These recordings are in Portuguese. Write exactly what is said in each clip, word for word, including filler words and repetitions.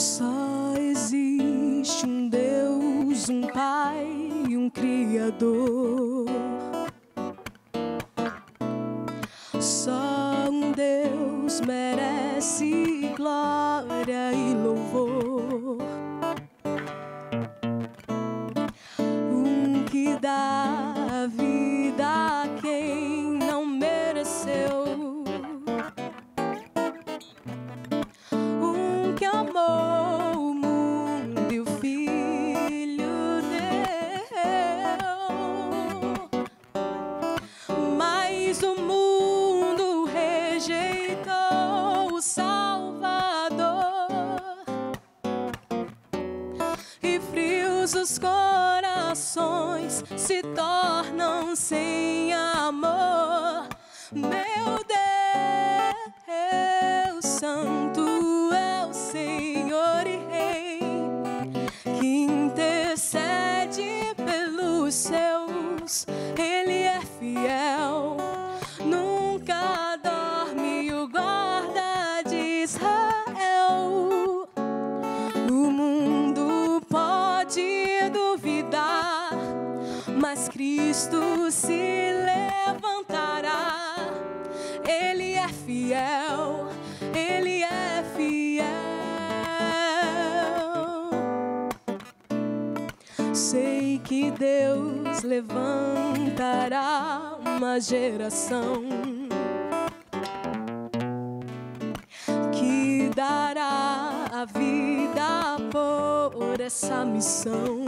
Só existe um Deus, um Pai e um Criador. Só um Deus merece glória e louvor. Um que dá a vida a quem não mereceu. Um que amou o mundo e o Filho deu. Mas o mundo os corações se tornam sem amor. Meu Deus, Santo é o Senhor e Rei, que intercede pelos seus. Ele é fiel, nunca dorme o guarda de Israel. O mundo pode duvidar, mas Cristo se levantará. Ele é fiel, Ele é fiel. Sei que Deus levantará uma geração que dará a vida por essa missão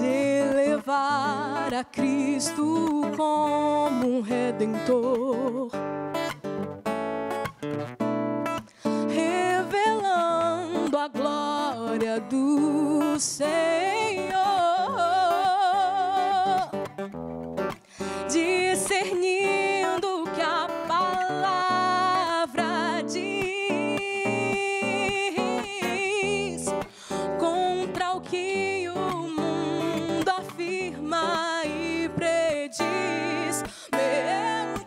de levar a Cristo como um redentor, revelando a glória do Senhor, discernindo que a palavra diz contra o que o mundo afirma e prediz. Meu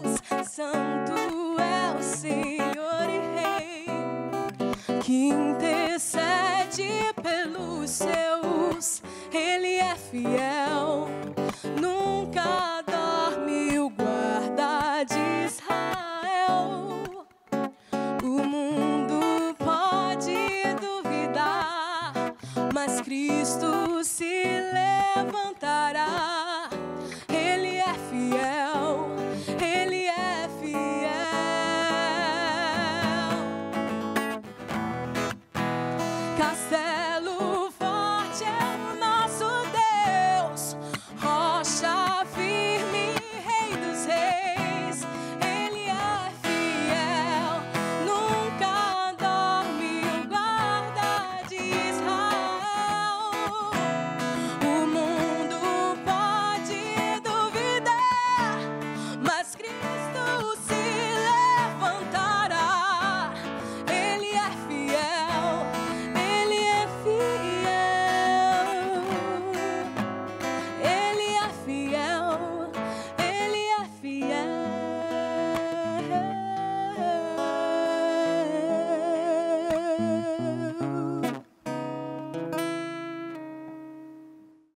Deus, Santo é o Senhor e Rei, que